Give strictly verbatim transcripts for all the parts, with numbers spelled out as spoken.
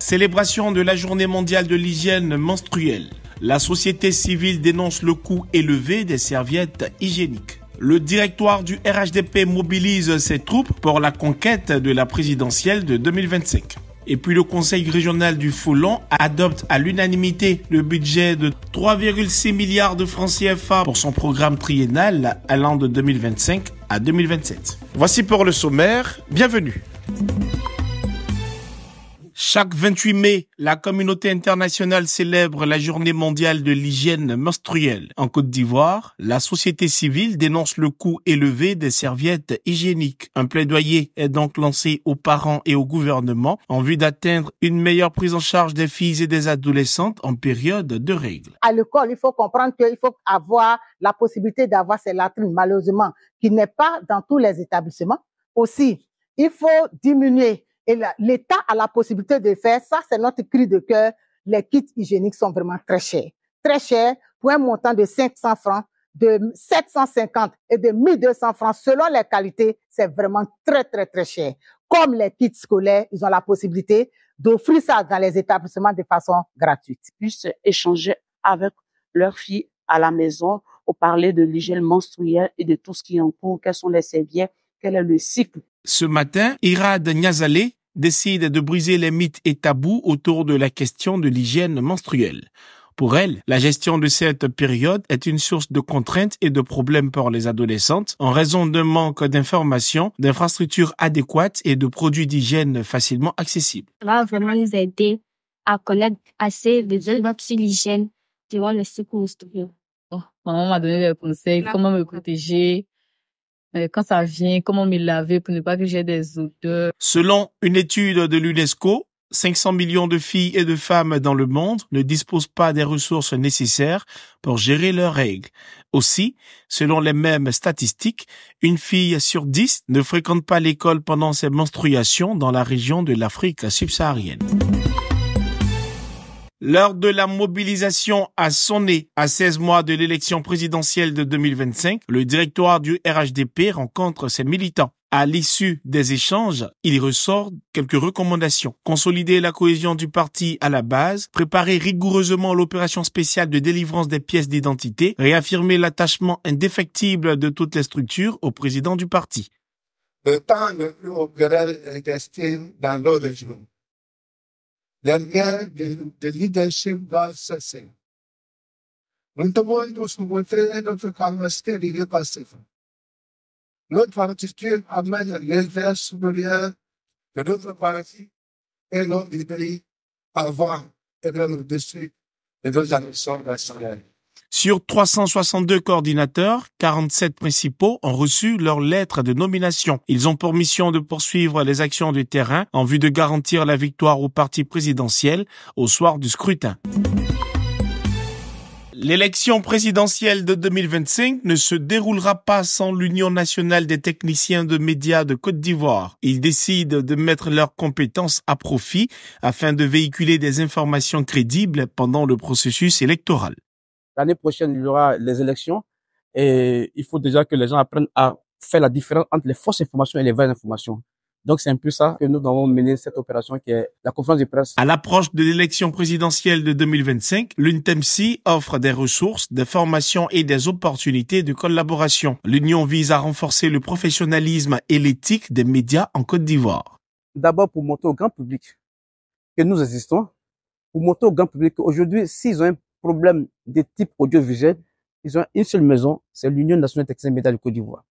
Célébration de la journée mondiale de l'hygiène menstruelle. La société civile dénonce le coût élevé des serviettes hygiéniques. Le directoire du R H D P mobilise ses troupes pour la conquête de la présidentielle de deux mille vingt-cinq. Et puis le conseil régional du Folon adopte à l'unanimité le budget de trois virgule six milliards de francs C F A pour son programme triennal allant de deux mille vingt-cinq à deux mille vingt-sept. Voici pour le sommaire. Bienvenue. Chaque vingt-huit mai, la communauté internationale célèbre la journée mondiale de l'hygiène menstruelle. En Côte d'Ivoire, la société civile dénonce le coût élevé des serviettes hygiéniques. Un plaidoyer est donc lancé aux parents et au gouvernement en vue d'atteindre une meilleure prise en charge des filles et des adolescentes en période de règles. À l'école, il faut comprendre qu'il faut avoir la possibilité d'avoir ces latrines, malheureusement, qui n'est pas dans tous les établissements. Aussi, il faut diminuer. Et l'État a la possibilité de faire ça, c'est notre cri de cœur. Les kits hygiéniques sont vraiment très chers. Très chers pour un montant de cinq cents francs, de sept cent cinquante et de mille deux cents francs selon les qualités. C'est vraiment très, très, très cher. Comme les kits scolaires, ils ont la possibilité d'offrir ça dans les établissements de façon gratuite. Ils puissent échanger avec leurs filles à la maison ou parler de l'hygiène menstruelle et de tout ce qui est en cours, quels sont les serviettes, quel est le cycle. Ce matin, Ira de Niazale décide de briser les mythes et tabous autour de la question de l'hygiène menstruelle. Pour elle, la gestion de cette période est une source de contraintes et de problèmes pour les adolescentes en raison d'un manque d'informations, d'infrastructures adéquates et de produits d'hygiène facilement accessibles. Ça va vraiment nous aider à connaître assez de sur l'hygiène durant le cycle menstruel. Oh, maman m'a donné des conseils, comment me protéger. Quand ça vient, comment me laver pour ne pas que j'ai des odeurs. Selon une étude de l'UNESCO, cinq cents millions de filles et de femmes dans le monde ne disposent pas des ressources nécessaires pour gérer leurs règles. Aussi, selon les mêmes statistiques, une fille sur dix ne fréquente pas l'école pendant ses menstruations dans la région de l'Afrique subsaharienne. L'heure de la mobilisation a sonné. À seize mois de l'élection présidentielle de deux mille vingt-cinq, le directoire du R H D P rencontre ses militants. À l'issue des échanges, il ressort quelques recommandations. Consolider la cohésion du parti à la base, préparer rigoureusement l'opération spéciale de délivrance des pièces d'identité, réaffirmer l'attachement indéfectible de toutes les structures au président du parti. Le temps le plus opérable est resté dans l'ordre du jour. Les liens de, de leadership doivent cesser. Nous devons tous montrer notre capacité de dépasser. Notre attitude amène l'élevage supérieur de notre parti et notre idée avant et bien au-dessus de nos ambitions nationales. Sur trois cent soixante-deux coordinateurs, quarante-sept principaux ont reçu leur lettre de nomination. Ils ont pour mission de poursuivre les actions du terrain en vue de garantir la victoire au parti présidentiel au soir du scrutin. L'élection présidentielle de deux mille vingt-cinq ne se déroulera pas sans l'Union nationale des techniciens de médias de Côte d'Ivoire. Ils décident de mettre leurs compétences à profit afin de véhiculer des informations crédibles pendant le processus électoral. L'année prochaine, il y aura les élections et il faut déjà que les gens apprennent à faire la différence entre les fausses informations et les vraies informations. Donc, c'est un peu ça que nous devons mener cette opération qui est la conférence de presse. À l'approche de l'élection présidentielle de deux mille vingt-cinq, l'U N T M C offre des ressources, des formations et des opportunités de collaboration. L'Union vise à renforcer le professionnalisme et l'éthique des médias en Côte d'Ivoire. D'abord, pour montrer au grand public que nous existons, pour montrer au grand public qu'aujourd'hui, s'ils ont un problème de type audiovisuel, ils ont une seule maison, c'est l'Union nationale des techniciens médias de Côte d'Ivoire.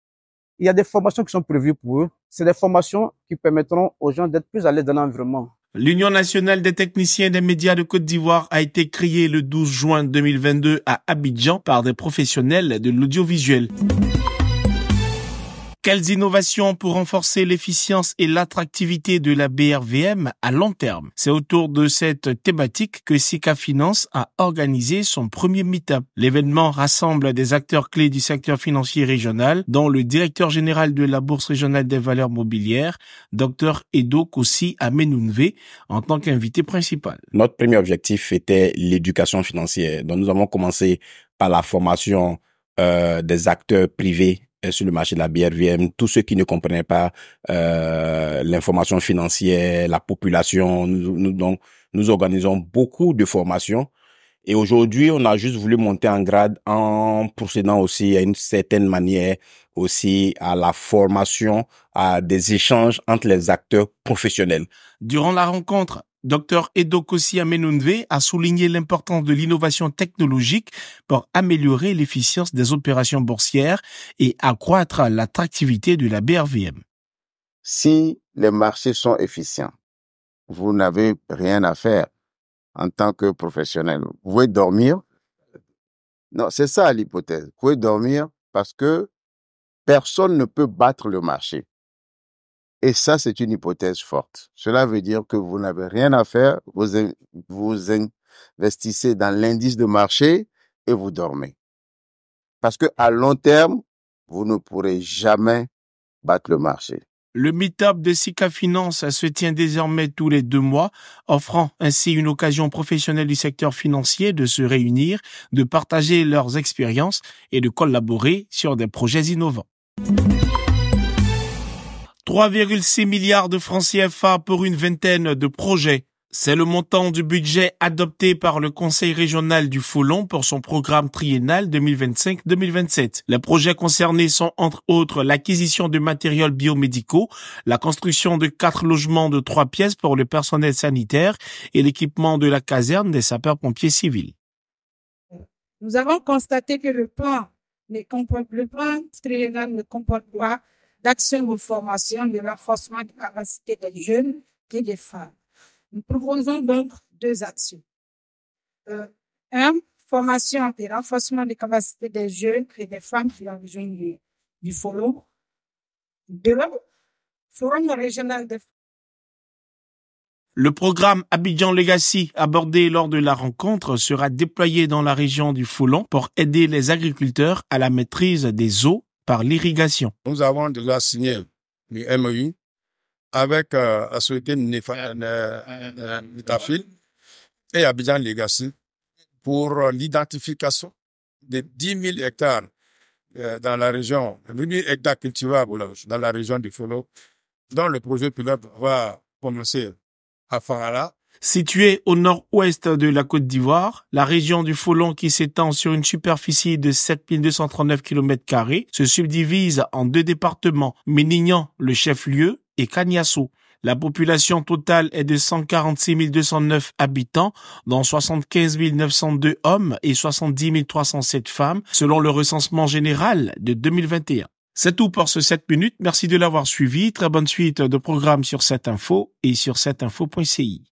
Il y a des formations qui sont prévues pour eux. C'est des formations qui permettront aux gens d'être plus à l'aise dans l'environnement. L'Union nationale des techniciens des médias de Côte d'Ivoire a été créée le douze juin deux mille vingt-deux à Abidjan par des professionnels de l'audiovisuel. Quelles innovations pour renforcer l'efficience et l'attractivité de la B R V M à long terme? C'est autour de cette thématique que SICA Finance a organisé son premier meet-up. L'événement rassemble des acteurs clés du secteur financier régional, dont le directeur général de la Bourse régionale des valeurs mobilières, docteur Edoh Kossi à Ménignan, en tant qu'invité principal. Notre premier objectif était l'éducation financière. Donc nous avons commencé par la formation euh, des acteurs privés sur le marché de la B R V M, tous ceux qui ne comprenaient pas euh, l'information financière, la population. Nous, nous, donc, nous organisons beaucoup de formations. Et aujourd'hui, on a juste voulu monter en grade en procédant aussi à une certaine manière aussi à la formation, à des échanges entre les acteurs professionnels. Durant la rencontre, Docteur Edoh Kossi a souligné l'importance de l'innovation technologique pour améliorer l'efficience des opérations boursières et accroître l'attractivité de la B R V M. Si les marchés sont efficients, vous n'avez rien à faire en tant que professionnel. Vous pouvez dormir. Non, c'est ça l'hypothèse. Vous pouvez dormir parce que personne ne peut battre le marché. Et ça, c'est une hypothèse forte. Cela veut dire que vous n'avez rien à faire, vous, in, vous investissez dans l'indice de marché et vous dormez. Parce qu'à long terme, vous ne pourrez jamais battre le marché. Le meet-up de SICA Finance se tient désormais tous les deux mois, offrant ainsi une occasion professionnelle du secteur financier de se réunir, de partager leurs expériences et de collaborer sur des projets innovants. trois virgule six milliards de francs C F A pour une vingtaine de projets. C'est le montant du budget adopté par le Conseil régional du Folon pour son programme triennal deux mille vingt-cinq deux mille vingt-sept. Les projets concernés sont entre autres l'acquisition de matériels biomédicaux, la construction de quatre logements de trois pièces pour le personnel sanitaire et l'équipement de la caserne des sapeurs-pompiers civils. Nous avons constaté que le plan, ne comporte, le plan triennal ne comporte pas d'action de formation, de renforcement des capacités des jeunes et des femmes. Nous proposons donc deux actions. Euh, un, formation et renforcement des capacités des jeunes et des femmes qui ont besoin du, du Folon. Deux, forum régional des femmes. Le programme Abidjan Legacy abordé lors de la rencontre sera déployé dans la région du Folon pour aider les agriculteurs à la maîtrise des eaux par l'irrigation. Nous avons déjà signé le M O U avec euh, la société Netafil et Abidjan Legacy pour euh, l'identification de dix mille hectares euh, dans la région, mille hectares cultivables dans la région du Folon, dont le projet pilote va commencer à Farala. Située au nord-ouest de la Côte d'Ivoire, la région du Folon qui s'étend sur une superficie de sept mille deux cent trente-neuf kilomètres carrés se subdivise en deux départements, Ménignan, le chef-lieu, et Cagnasso. La population totale est de cent quarante-six mille deux cent neuf habitants, dont soixante-quinze mille neuf cent deux hommes et soixante-dix mille trois cent sept femmes, selon le recensement général de deux mille vingt et un. C'est tout pour ce sept minutes. Merci de l'avoir suivi. Très bonne suite de programmes sur sept info et sur sept info point c i.